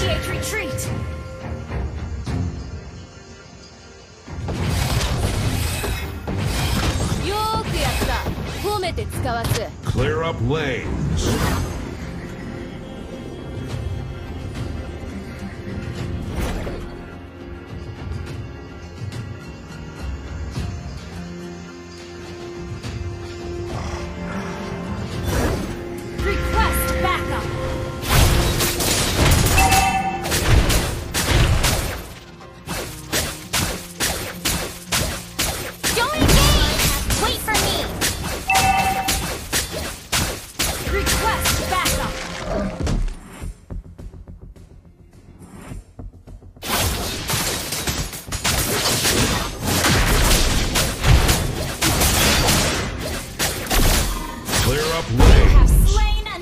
Initiate retreat! Clear up lanes.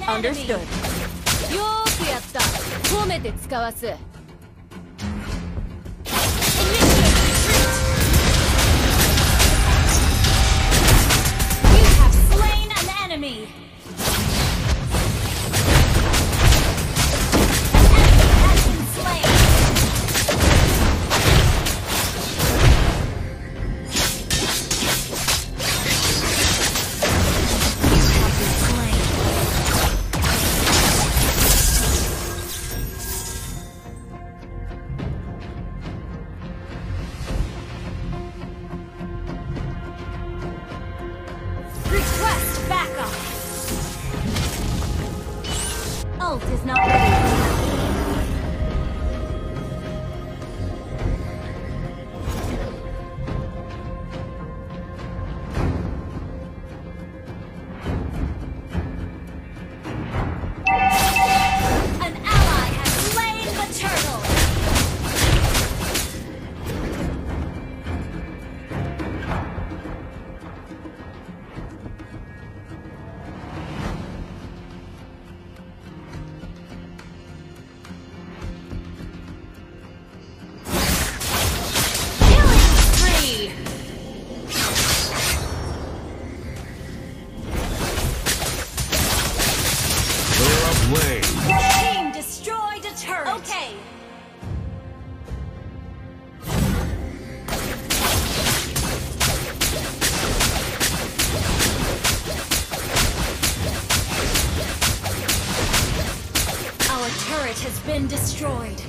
Understood. You have slain an enemy. An enemy has been slain. You have been slain. Is not ready. An ally has slain the Has been destroyed.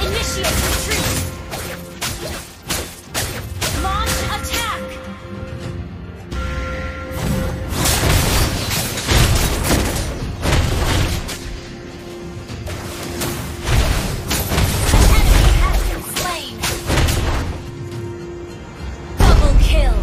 Initiate retreat. Launch attack. An enemy has been slain. Kill.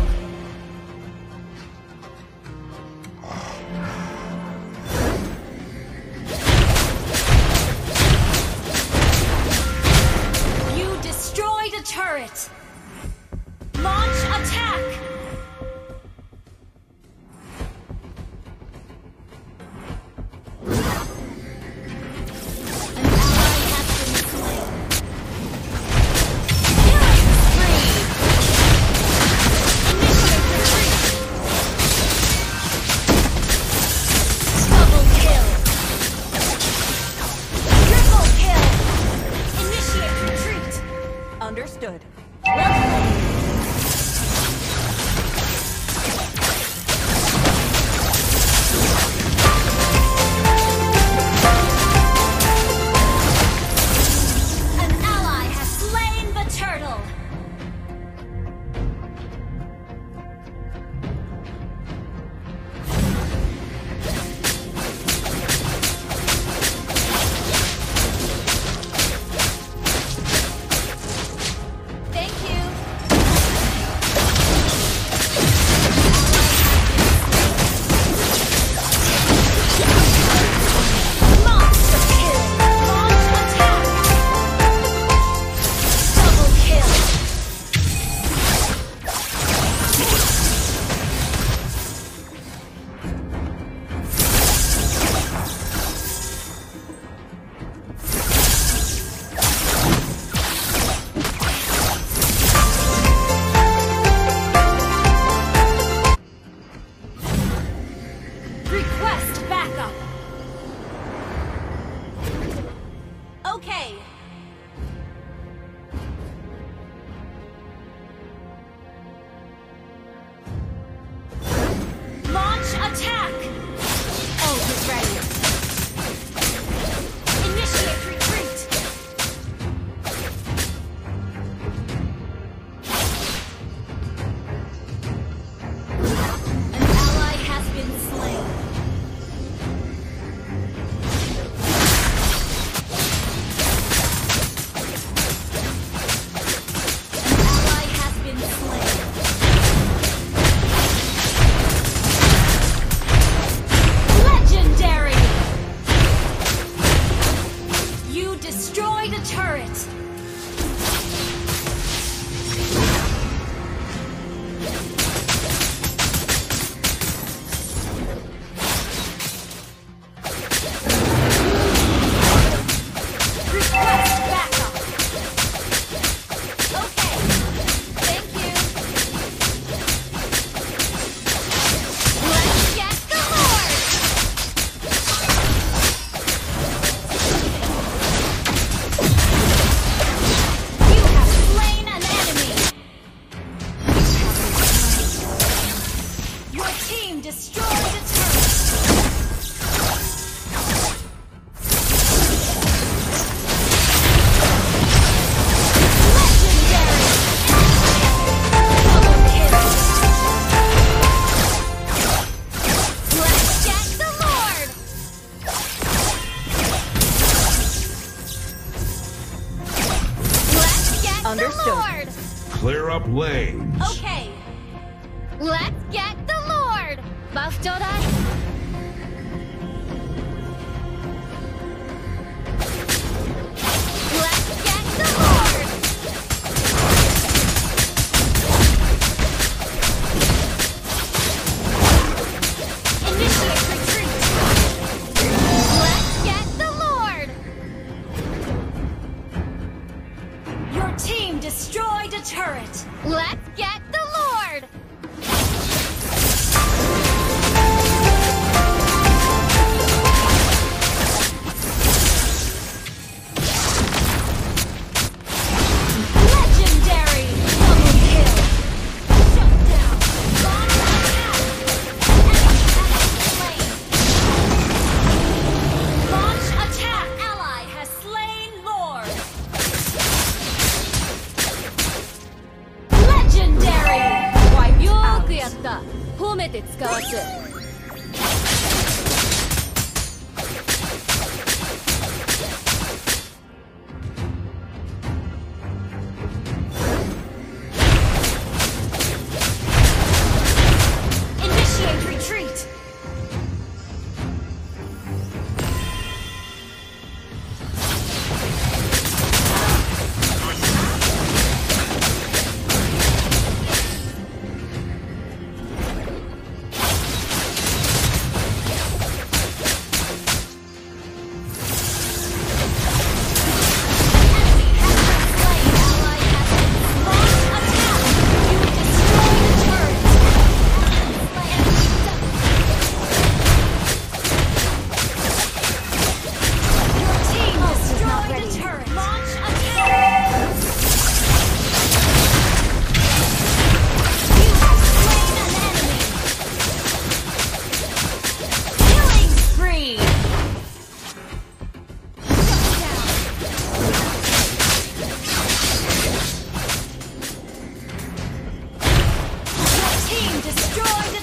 destroyed its Understood. Clear up lanes. Okay. Let's get the Lord. Buff Jodai. Let's get the Lord. Initiate retreat. Let's get the Lord. Your team destroyed a turret. Let's get the Lord. Destroy the